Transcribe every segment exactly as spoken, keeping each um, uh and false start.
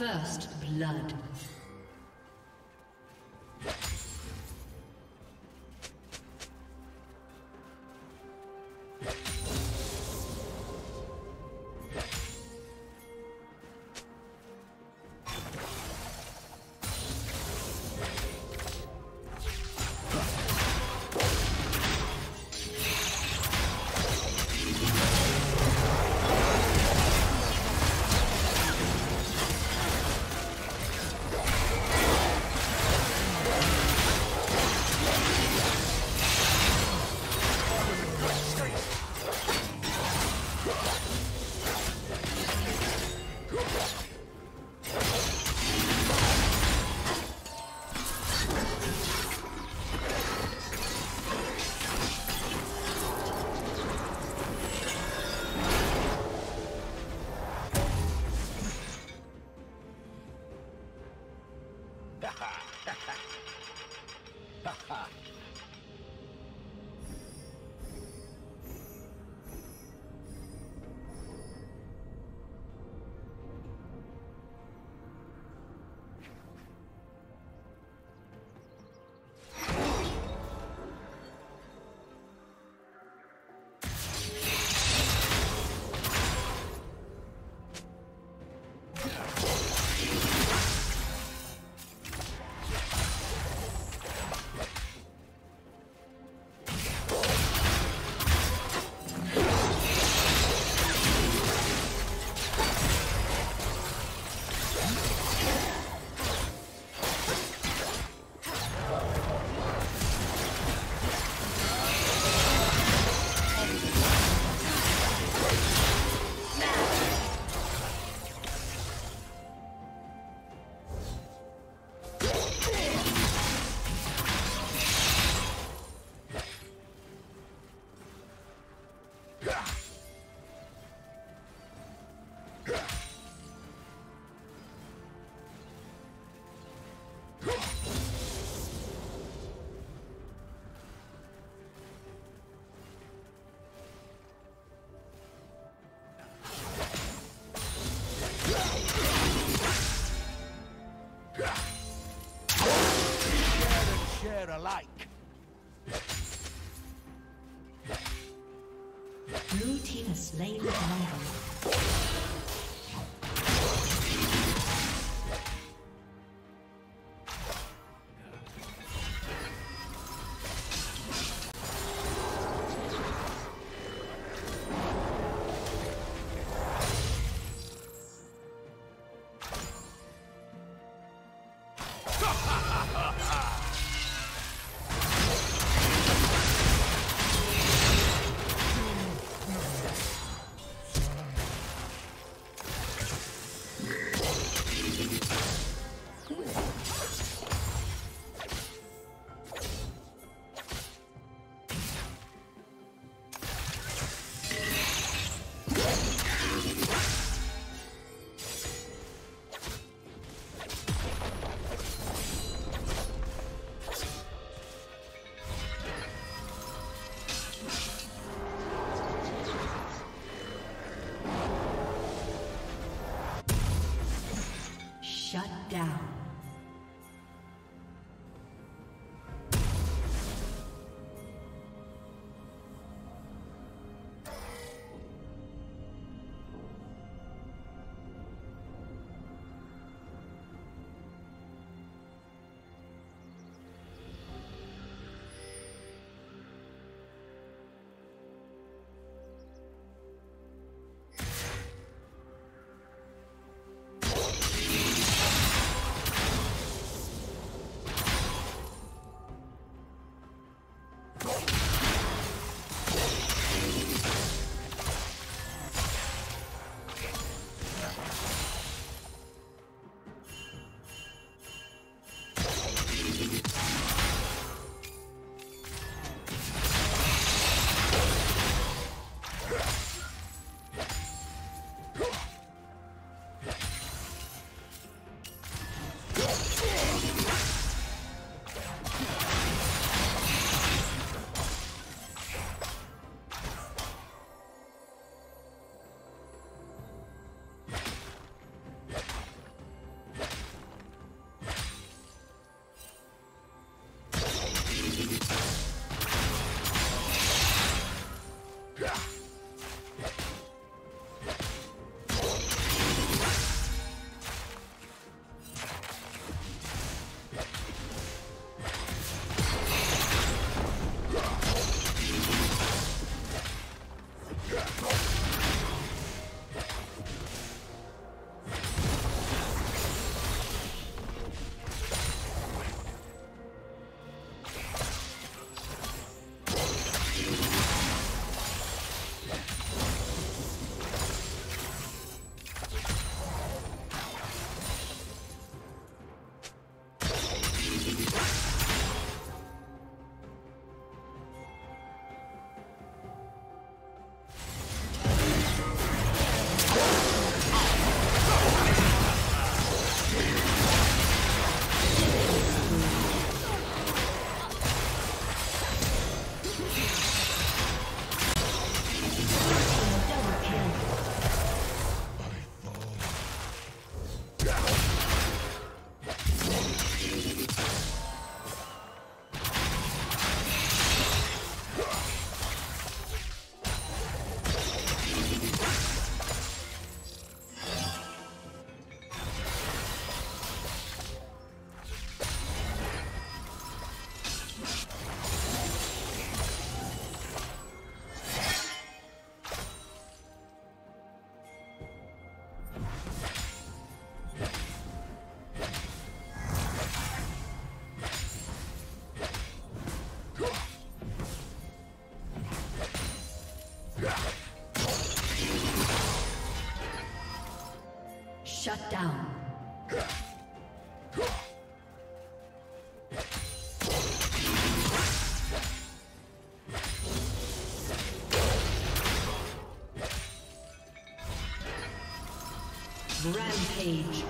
First blood. Down. Shut down. Rampage.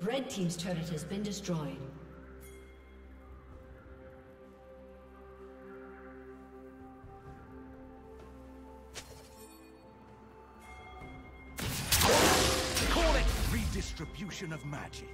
Red Team's turret has been destroyed. Call it redistribution of magic.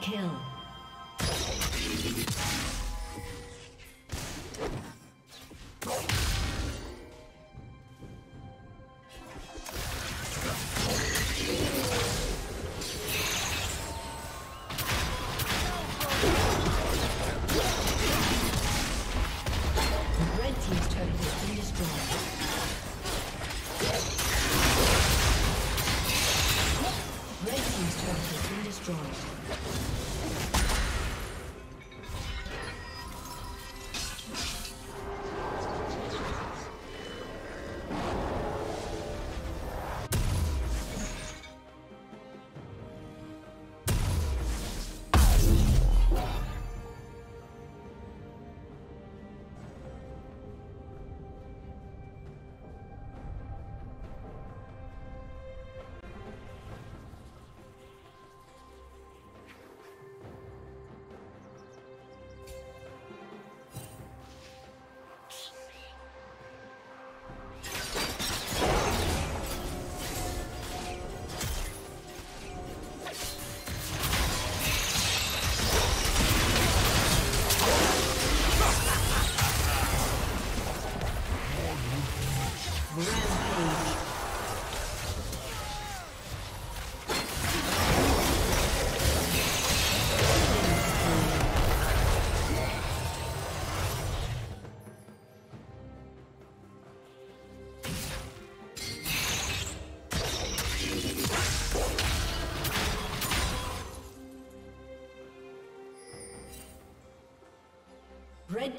Double kill. Red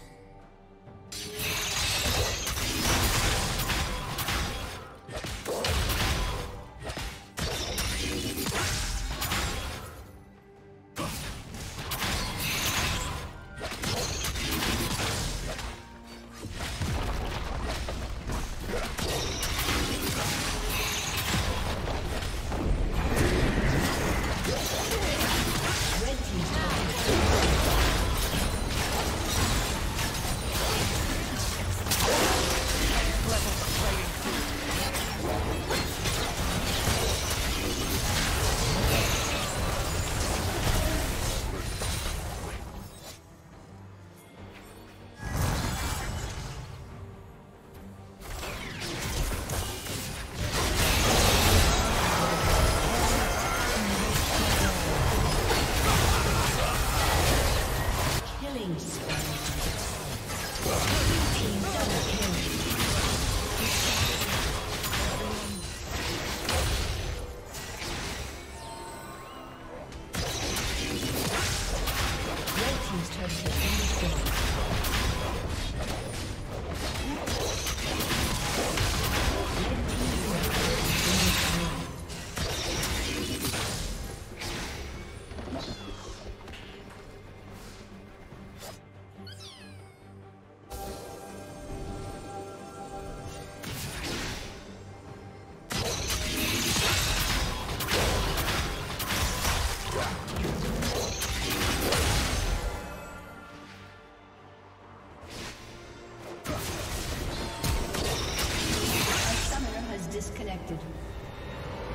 Disconnected.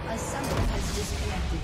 A summoner has disconnected.